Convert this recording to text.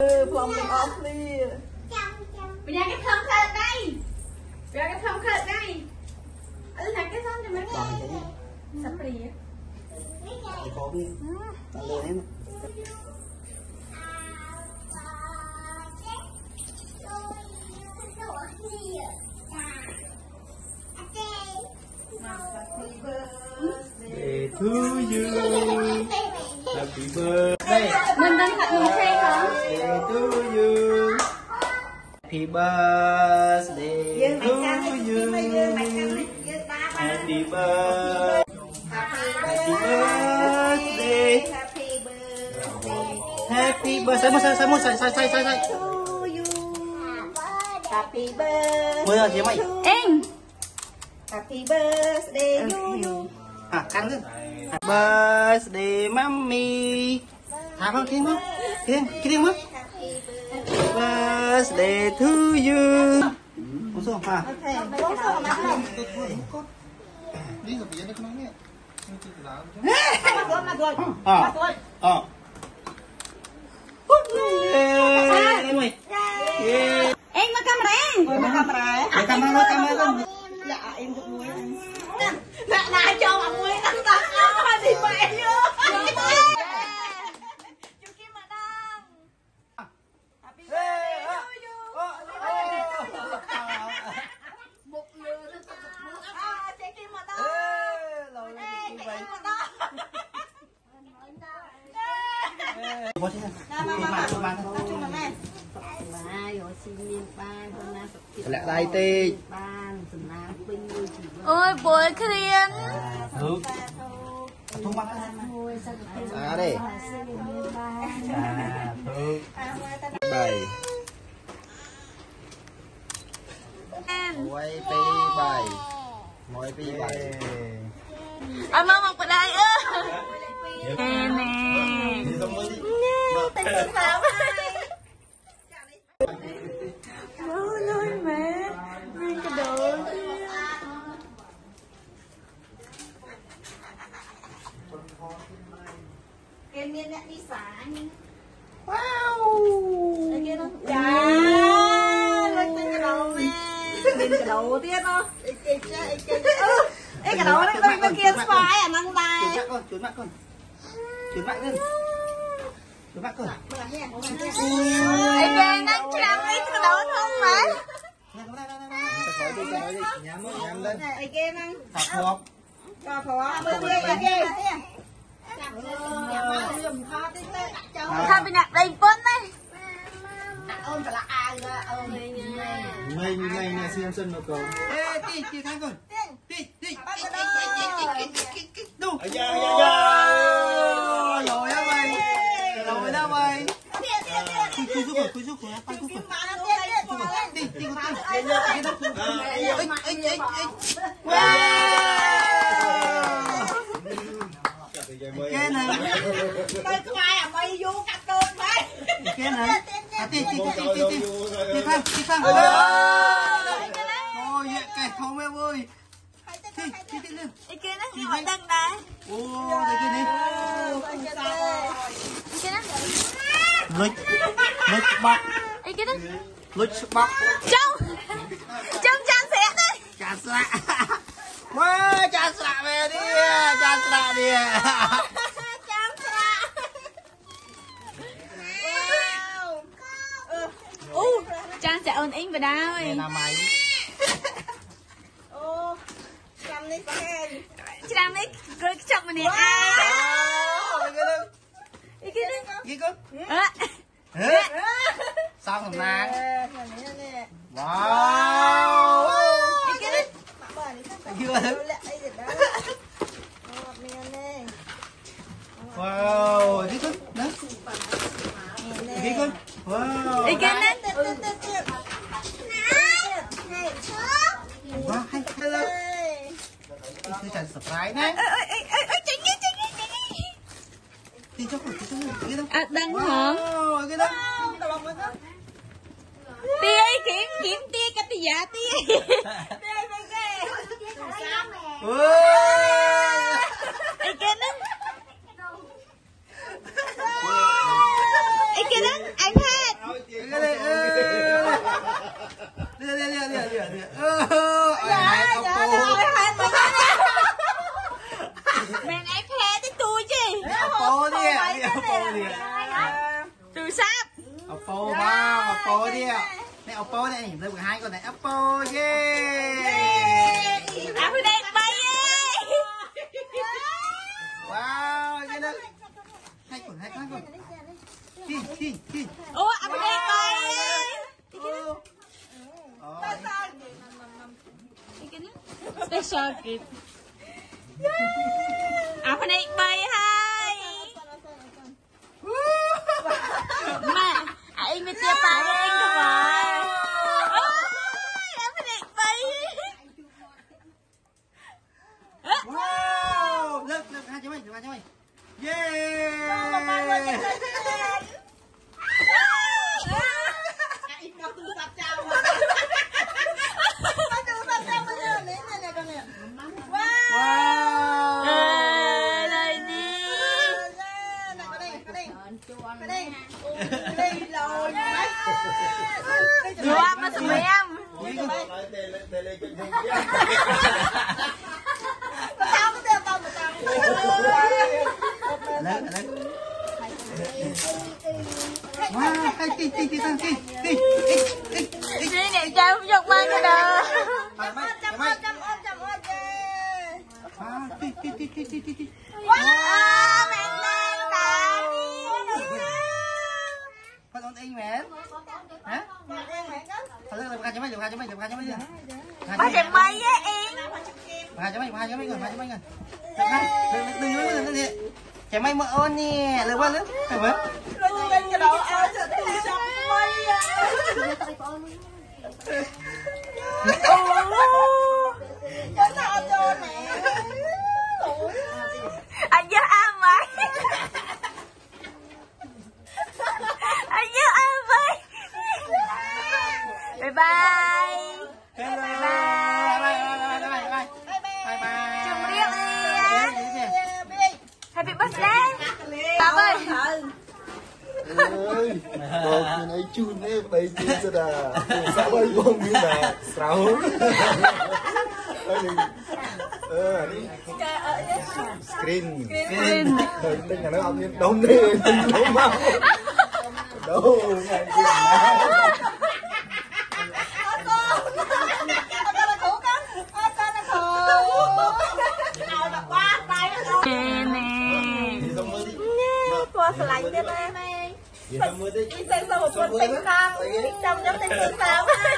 Plum and apple. Bây giờ cái thơm thật đây. Bây giờ cái thơm thật đây. Ở đây là cái thơm thì mình nghe. Sắp đi á. Để có đi. Đã lừa hết mà. Để thứ dư. Happy birthday. Mình đang thật mừng xe không? To you, happy birthday to you, happy birthday, happy birthday, say to you, happy birthday, happy birthday to you, birthday mommy, thằng kia mất. Birthday to you. Uống xong hả? Uống xong mà không. Đi gặp gì đấy con này? Em mà camera em. Camera. Camera. Dạ em được muối. Mẹ lại cho mà muối tăng tăng nó thì mẹ vô. Hãy subscribe cho kênh Ghiền Mì Gõ Để không bỏ lỡ những video hấp dẫn Tình xin vào Mưa lôi mẹ Nguyên cả đội Cái miên đã đi xả nhưng Wow Cái kia nó Chà Lấy tên cả đầu mẹ Miên cả đầu tiết đó Ê cả đầu nó Cái kia nó xoay à năng tay Chuyến mạng con Chuyến mạng lên Tụi bác cơ. Em đang đánh chạm ít cái đó không mà. Đi. Nhắm lên. Ai kem ăn. Thọc hộp. Cho thọ bên kia là kem. Thằng bên đây phấn đấy. Ôm cả là ai rồi. Ôm mình. Mình này nè xem sân mà cậu. Ê tí tí thằng con. Tí tí. Đu. Dạ dạ dạ. Rồi á mày. Rồi đó mày. Cúi xuống rồi, cúi xuống rồi, tay cúi xuống. Đi, đi con tay. Anh anh. Wow. Cái này. Tay khoai à mày vô cặp cơn mày. Cái này. Đi. Đi sang. Ôi, cái thằng mẹ ơi. Đi. Cái kia nó gọi đằng này. Ô, cái kia đi. Lệch bạc. Ê cái đó. Lệch bạc. Trông chán xẻ đấy. Chán xạ. Ôi chán xạ về đi. Chán xạ đi. Chán xạ. Ô chán xạ ơn anh vào đau. Nè là máy. Ô. Chăm đi khen. Chăm đi. Cười chọc mình nè. Ô. Cái đó. Xong rồi nè. Wow. Wow. Đi con. Đó. Đi con. Wow. Đi con đấy. Wow, hay hello. Cứ chặt surprise đấy. Đi cho con, đi đâu? À, đăng hả? Cái đó. Ti ấy kiếm tia cái ti giả tia. Ai kia đó? Ai kia đó? Anh hai. Mình em khé tới tôi chứ. Apple đi ạ, Apple đi ạ. Từ sáp. Apple ba, Apple đi ạ. Này Apple này, nhìn thấy cả hai con này Apple. Yeah. Apple đây bay. Wow, cái đó. Hai con. Đi. Ô, Apple đây bay. Special gift. Apa naik bayi hai? Mak, aing mesti apa aing kembali. Apa naik bayi? Wow, lep hajamai. Yeay. Dua mas Bem. Wah, ti. Ini ni jam jok mana dah. Jam on. Wah, ti. Wah, menang tadi.Con ôn in mẹ hả? Con lên làm ca cho mấy, làm ca cho mấy. Ba chục mấy á in. Ba chục mấy. Đừng nói. Chả mấy mỡ ôn nè, lừa quá lắm. Phải không? Lừa lên cái đầu áo sợ tui chọc mấy. Cái sao cho mẹ. Anh nhớ ăn mày.บอกคุณไอจูนเนี่ยไปจูนจะด่าสาวไอ้พวกนี้ด่าสาวนี่สกรีนตึ้งอย่างนั้นเอาเนี่ยดมเนี่ยตึ้งดมมากดมสไลด์ได้ไหมอีเซนสมุดคนติดตามจำจำติดตามให้